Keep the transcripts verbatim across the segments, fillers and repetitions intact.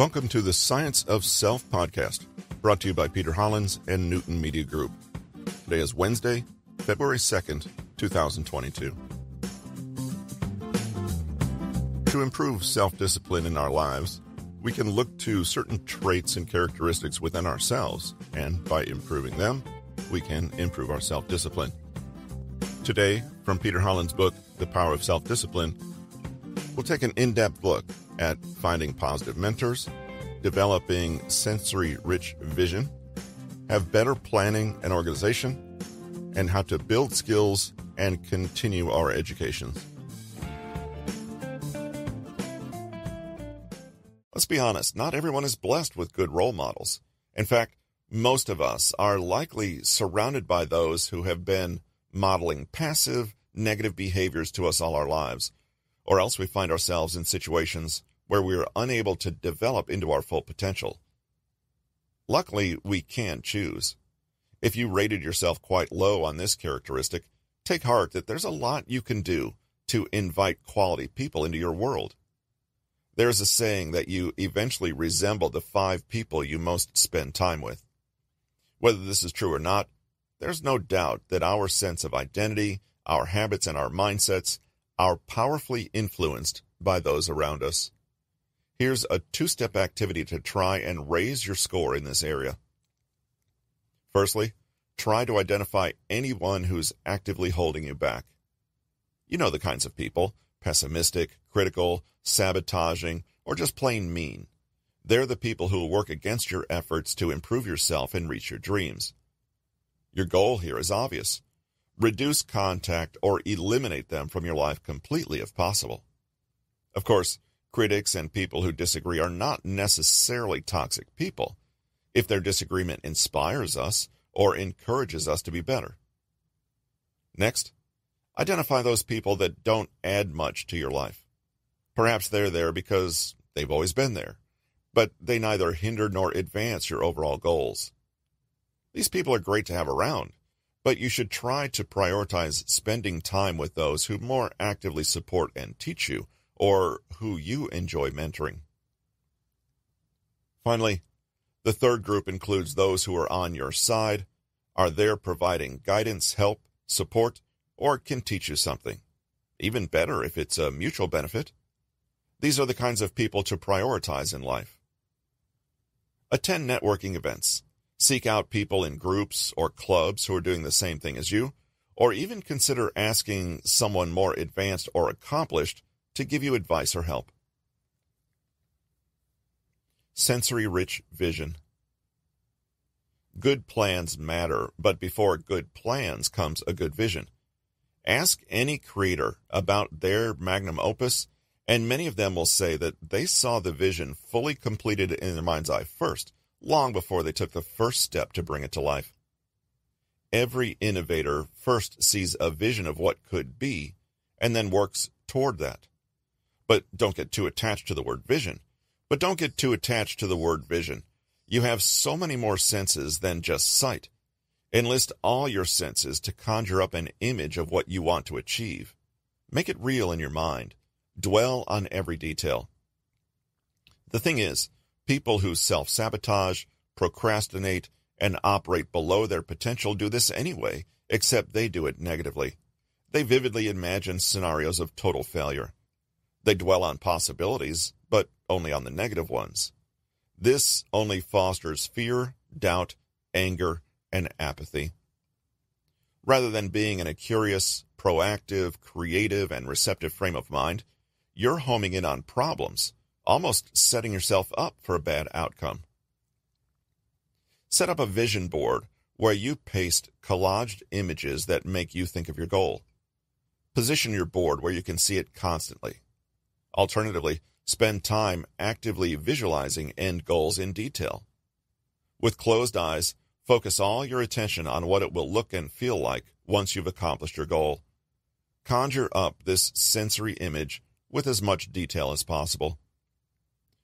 Welcome to the Science of Self podcast, brought to you by Peter Hollins and Newton Media Group. Today is Wednesday, February second, two thousand twenty-two. To improve self-discipline in our lives, we can look to certain traits and characteristics within ourselves, and by improving them, we can improve our self-discipline. Today, from Peter Hollins' book, The Power of Self-Discipline, we'll take an in-depth look at finding positive mentors, developing sensory-rich vision, have better planning and organization, and how to build skills and continue our educations. Let's be honest, not everyone is blessed with good role models. In fact, most of us are likely surrounded by those who have been modeling passive, negative behaviors to us all our lives, or else we find ourselves in situations where we are unable to develop into our full potential. Luckily, we can choose. If you rated yourself quite low on this characteristic, take heart that there's a lot you can do to invite quality people into your world. There's a saying that you eventually resemble the five people you most spend time with. Whether this is true or not, there's no doubt that our sense of identity, our habits, and our mindsets are powerfully influenced by those around us. Here's a two-step activity to try and raise your score in this area. Firstly, try to identify anyone who's actively holding you back. You know the kinds of people: pessimistic, critical, sabotaging, or just plain mean. They're the people who will work against your efforts to improve yourself and reach your dreams. Your goal here is obvious. Reduce contact or eliminate them from your life completely if possible. Of course, critics and people who disagree are not necessarily toxic people if their disagreement inspires us or encourages us to be better. Next, identify those people that don't add much to your life. Perhaps they're there because they've always been there, but they neither hinder nor advance your overall goals. These people are great to have around, but you should try to prioritize spending time with those who more actively support and teach you, or who you enjoy mentoring. Finally, the third group includes those who are on your side, are there providing guidance, help, support, or can teach you something. Even better if it's a mutual benefit. These are the kinds of people to prioritize in life. Attend networking events. Seek out people in groups or clubs who are doing the same thing as you, or even consider asking someone more advanced or accomplished to give you advice or help. Sensory-rich vision. Good plans matter, but before good plans comes a good vision. Ask any creator about their magnum opus, and many of them will say that they saw the vision fully completed in their mind's eye first, long before they took the first step to bring it to life. Every innovator first sees a vision of what could be and then works toward that. But don't get too attached to the word vision. But don't get too attached to the word vision. You have so many more senses than just sight. Enlist all your senses to conjure up an image of what you want to achieve. Make it real in your mind. Dwell on every detail. The thing is, people who self-sabotage, procrastinate, and operate below their potential do this anyway, except they do it negatively. They vividly imagine scenarios of total failure. They dwell on possibilities, but only on the negative ones. This only fosters fear, doubt, anger, and apathy. Rather than being in a curious, proactive, creative, and receptive frame of mind, you're homing in on problems, almost setting yourself up for a bad outcome. Set up a vision board where you paste collaged images that make you think of your goal. Position your board where you can see it constantly. Alternatively, spend time actively visualizing end goals in detail. With closed eyes, focus all your attention on what it will look and feel like once you've accomplished your goal. Conjure up this sensory image with as much detail as possible.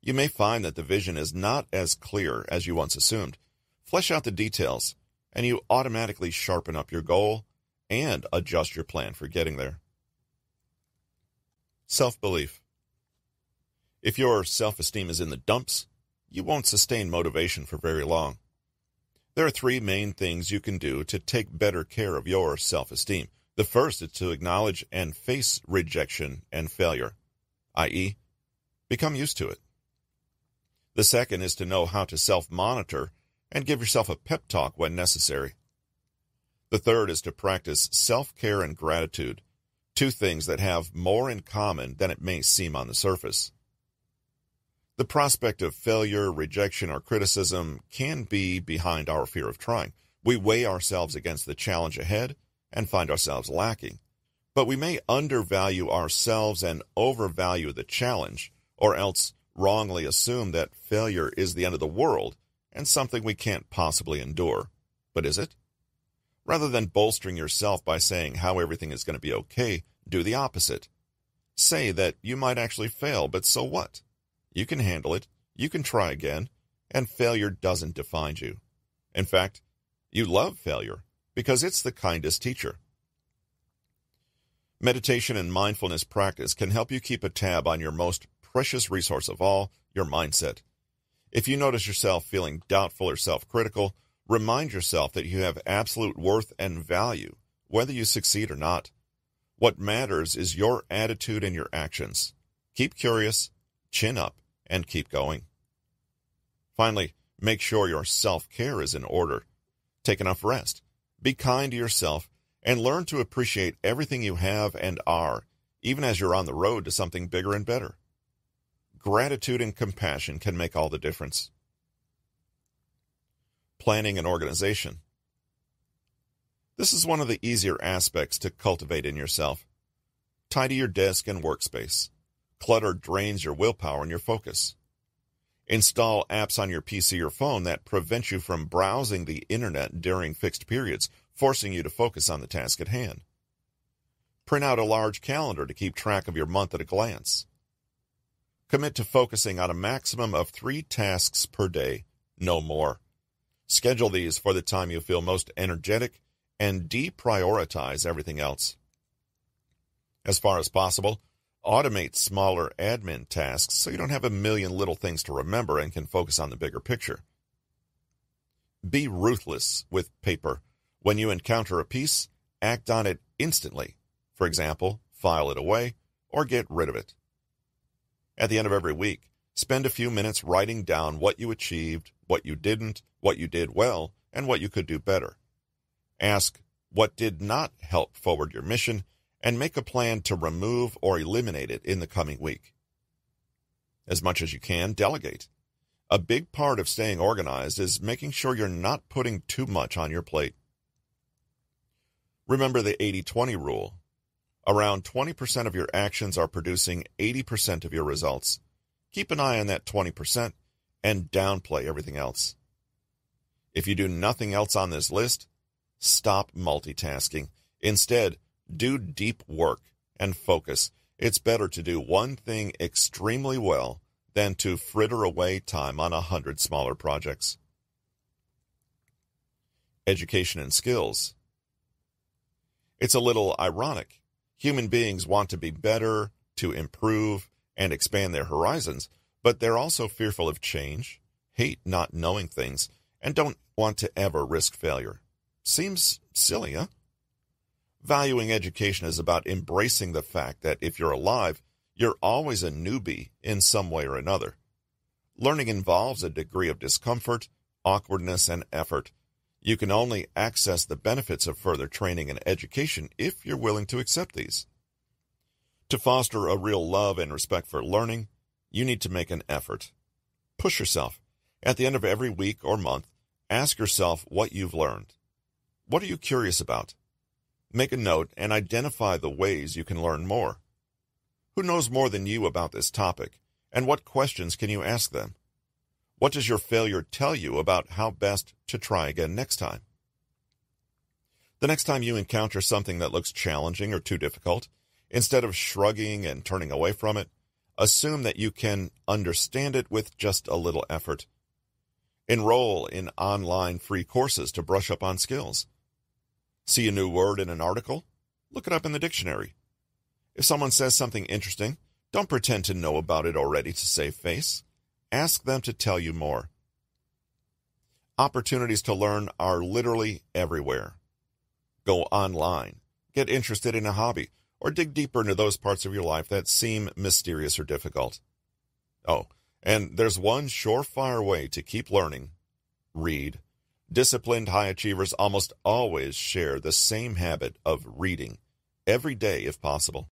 You may find that the vision is not as clear as you once assumed. Flesh out the details, and you automatically sharpen up your goal and adjust your plan for getting there. Self-belief. If your self-esteem is in the dumps, you won't sustain motivation for very long. There are three main things you can do to take better care of your self-esteem. The first is to acknowledge and face rejection and failure, that is, become used to it. The second is to know how to self-monitor and give yourself a pep talk when necessary. The third is to practice self-care and gratitude, two things that have more in common than it may seem on the surface. The prospect of failure, rejection, or criticism can be behind our fear of trying. We weigh ourselves against the challenge ahead and find ourselves lacking. But we may undervalue ourselves and overvalue the challenge, or else wrongly assume that failure is the end of the world and something we can't possibly endure. But is it? Rather than bolstering yourself by saying how everything is going to be okay, do the opposite. Say that you might actually fail, but so what? You can handle it, you can try again, and failure doesn't define you. In fact, you love failure because it's the kindest teacher. Meditation and mindfulness practice can help you keep a tab on your most precious resource of all, your mindset. If you notice yourself feeling doubtful or self-critical, remind yourself that you have absolute worth and value, whether you succeed or not. What matters is your attitude and your actions. Keep curious, chin up, and keep going. Finally, make sure your self-care is in order. Take enough rest. Be kind to yourself and learn to appreciate everything you have and are, even as you're on the road to something bigger and better. Gratitude and compassion can make all the difference. Planning and organization. This is one of the easier aspects to cultivate in yourself. Tidy your desk and workspace. Clutter drains your willpower and your focus. Install apps on your P C or phone that prevent you from browsing the internet during fixed periods, forcing you to focus on the task at hand. Print out a large calendar to keep track of your month at a glance. Commit to focusing on a maximum of three tasks per day, no more. Schedule these for the time you feel most energetic and deprioritize everything else. As far as possible, automate smaller admin tasks so you don't have a million little things to remember and can focus on the bigger picture. Be ruthless with paper. When you encounter a piece, act on it instantly. For example, file it away or get rid of it. At the end of every week, spend a few minutes writing down what you achieved, what you didn't, what you did well, and what you could do better. Ask what did not help forward your mission, and make a plan to remove or eliminate it in the coming week. As much as you can, delegate. A big part of staying organized is making sure you're not putting too much on your plate. Remember the eighty twenty rule. Around twenty percent of your actions are producing eighty percent of your results. Keep an eye on that twenty percent and downplay everything else. If you do nothing else on this list, stop multitasking. Instead, do deep work and focus. It's better to do one thing extremely well than to fritter away time on a hundred smaller projects. Education and skills. It's a little ironic. Human beings want to be better, to improve, and expand their horizons, but they're also fearful of change, hate not knowing things, and don't want to ever risk failure. Seems silly, huh? Valuing education is about embracing the fact that if you're alive, you're always a newbie in some way or another. Learning involves a degree of discomfort, awkwardness, and effort. You can only access the benefits of further training and education if you're willing to accept these. To foster a real love and respect for learning, you need to make an effort. Push yourself. At the end of every week or month, ask yourself what you've learned. What are you curious about? Make a note and identify the ways you can learn more. Who knows more than you about this topic, and what questions can you ask them? What does your failure tell you about how best to try again next time? The next time you encounter something that looks challenging or too difficult, instead of shrugging and turning away from it, assume that you can understand it with just a little effort. Enroll in online free courses to brush up on skills. See a new word in an article? Look it up in the dictionary. If someone says something interesting, don't pretend to know about it already to save face. Ask them to tell you more. Opportunities to learn are literally everywhere. Go online, get interested in a hobby, or dig deeper into those parts of your life that seem mysterious or difficult. Oh, and there's one surefire way to keep learning. Read. Disciplined high achievers almost always share the same habit of reading, every day if possible.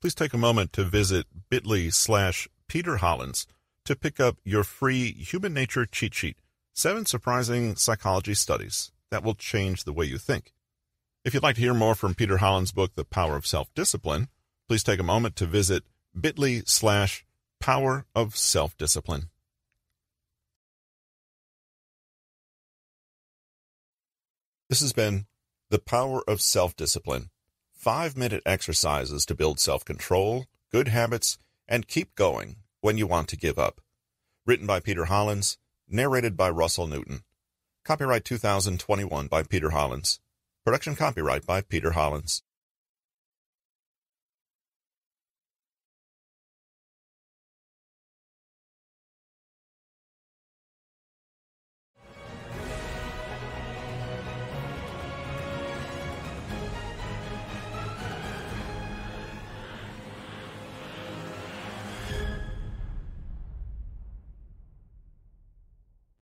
Please take a moment to visit bit.ly slash Peter Hollins to pick up your free Human Nature Cheat Sheet, Seven Surprising Psychology Studies that will change the way you think. If you'd like to hear more from Peter Hollins' book, The Power of Self-Discipline, please take a moment to visit bit.ly slash Power of Self-Discipline. This has been The Power of Self-Discipline, five-minute exercises to build self-control, good habits, and keep going when you want to give up. Written by Peter Hollins, narrated by Russell Newton. Copyright two thousand twenty-one by Peter Hollins. Production copyright by Peter Hollins.